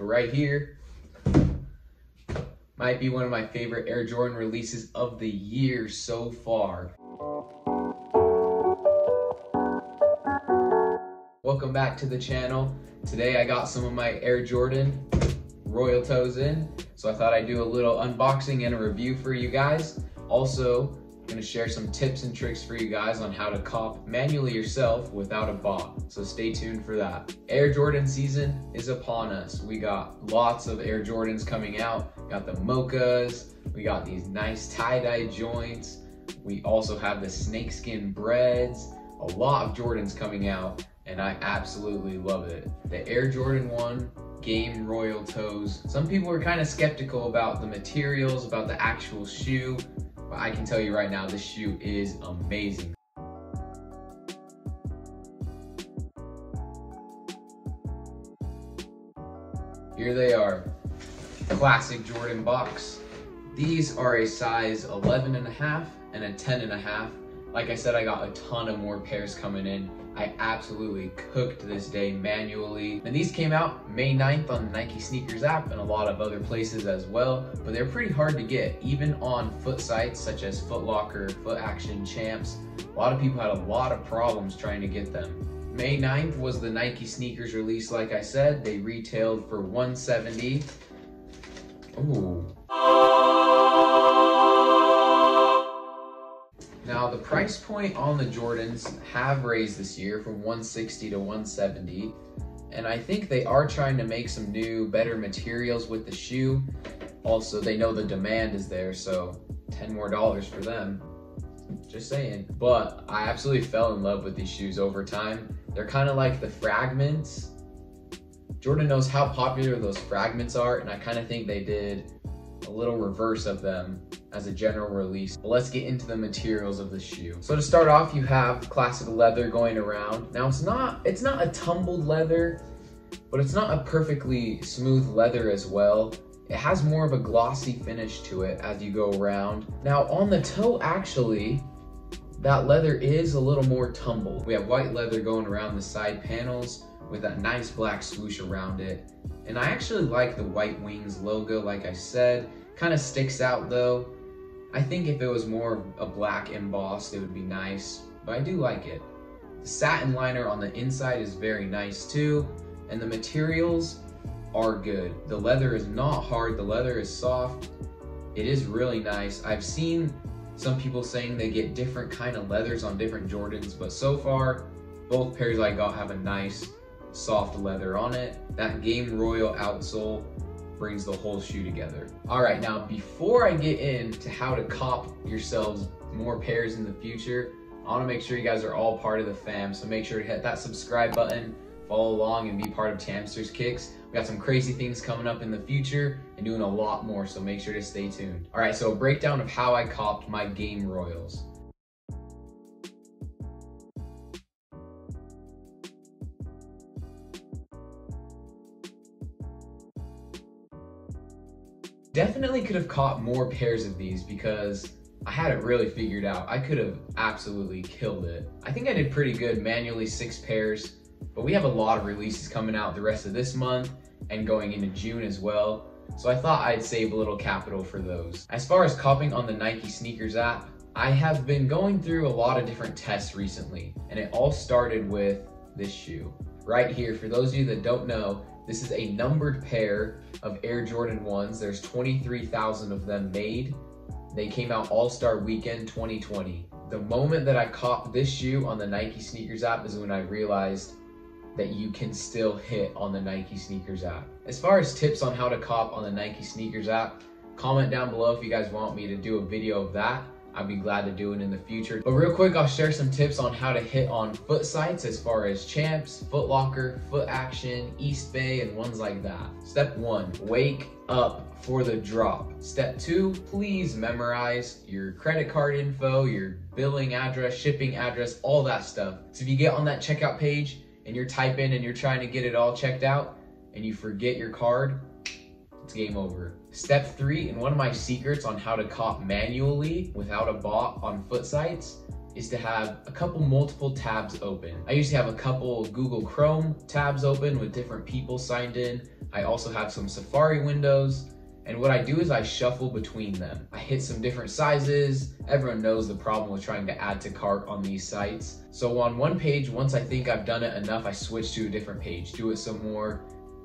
But right here, might be one of my favorite Air Jordan releases of the year so far. Welcome back to the channel. Today I got some of my Air Jordan Royal Toes in, so I thought I'd do a little unboxing and a review for you guys. Also, I'm gonna share some tips and tricks for you guys on how to cop manually yourself without a bot, so stay tuned for that. Air Jordan season is upon us. We got lots of Air Jordans coming out. We got the mochas, we got these nice tie-dye joints, we also have the snakeskin breads, a lot of Jordans coming out, and I absolutely love it. The Air Jordan 1 Game Royal Toes. Some people are kind of skeptical about the materials, about the actual shoe, but I can tell you right now, this shoe is amazing. Here they are, classic Jordan box. These are a size 11.5 and a 10.5. Like I said, I got a ton of more pairs coming in. I absolutely cooked this day manually. And these came out May 9th on the Nike Sneakers app and a lot of other places as well, but they're pretty hard to get, even on foot sites such as Foot Locker, Foot Action, Champs. A lot of people had a lot of problems trying to get them. May 9th was the Nike Sneakers release, like I said. They retailed for $170. Ooh. Now, the price point on the Jordans have raised this year from $160 to $170, and I think they are trying to make some new, better materials with the shoe. Also, they know the demand is there, so $10 more for them. Just saying. But I absolutely fell in love with these shoes over time. They're kind of like the fragments. Jordan knows how popular those fragments are, and I kind of think they did a little reverse of them as a general release. But let's get into the materials of the shoe. So to start off, you have classic leather going around. Now it's not a tumbled leather, but it's not a perfectly smooth leather as well. It has more of a glossy finish to it as you go around. Now on the toe, actually, that leather is a little more tumbled. We have white leather going around the side panels with that nice black swoosh around it. And I actually like the White Wings logo, like I said. Kind of sticks out though. I think if it was more a black embossed, it would be nice, but I do like it. The satin liner on the inside is very nice too, and the materials are good. The leather is not hard, the leather is soft. It is really nice. I've seen some people saying they get different kind of leathers on different Jordans, but so far, both pairs I got have a nice, soft leather on it. That Game Royal outsole brings the whole shoe together. All right, now before I get into how to cop yourselves more pairs in the future, I wanna make sure you guys are all part of the fam, so make sure to hit that subscribe button, follow along, and be part of Tamster's Kicks. We got some crazy things coming up in the future and doing a lot more, so make sure to stay tuned. All right, so a breakdown of how I copped my Game Royals. Definitely could have caught more pairs of these because I had it really figured out. I could have absolutely killed it. I think I did pretty good manually, 6 pairs, but we have a lot of releases coming out the rest of this month and going into June as well. So I thought I'd save a little capital for those. As far as copying on the Nike Sneakers app, I have been going through a lot of different tests recently, and it all started with this shoe right here. For those of you that don't know, this is a numbered pair of Air Jordan 1s. There's 23,000 of them made. They came out All-Star Weekend 2020. The moment that I copped this shoe on the Nike Sneakers app is when I realized that you can still hit on the Nike Sneakers app. As far as tips on how to cop on the Nike Sneakers app, comment down below if you guys want me to do a video of that. I'd be glad to do it in the future. But real quick, I'll share some tips on how to hit on foot sites as far as Champs, Foot Locker, Foot Action, East Bay, and ones like that. Step 1, wake up for the drop. Step 2, please memorize your credit card info, your billing address, shipping address, all that stuff. So if you get on that checkout page and you're typing and you're trying to get it all checked out and you forget your card, it's game over. Step 3, and one of my secrets on how to cop manually without a bot on foot sites, is to have a couple multiple tabs open. I usually have a couple Google Chrome tabs open with different people signed in. I also have some Safari windows. And what I do is I shuffle between them. I hit some different sizes. Everyone knows the problem with trying to add to cart on these sites. So on one page, once I think I've done it enough, I switch to a different page, do it some more.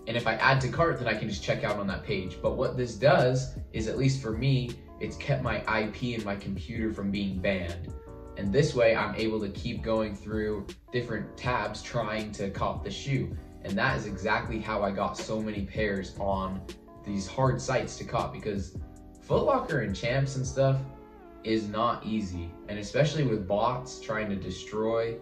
And if I add to cart, then I can just check out on that page. But what this does is, at least for me, it's kept my IP and my computer from being banned. And this way I'm able to keep going through different tabs trying to cop the shoe. And that is exactly how I got so many pairs on these hard sites to cop, because Foot Locker and Champs and stuff is not easy. And especially with bots trying to destroy,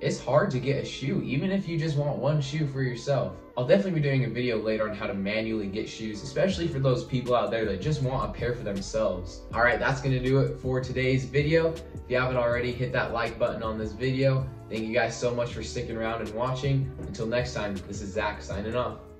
it's hard to get a shoe, even if you just want one shoe for yourself. I'll definitely be doing a video later on how to manually get shoes, especially for those people out there that just want a pair for themselves. All right, that's gonna do it for today's video. If you haven't already, hit that like button on this video. Thank you guys so much for sticking around and watching. Until next time, this is Zach signing off.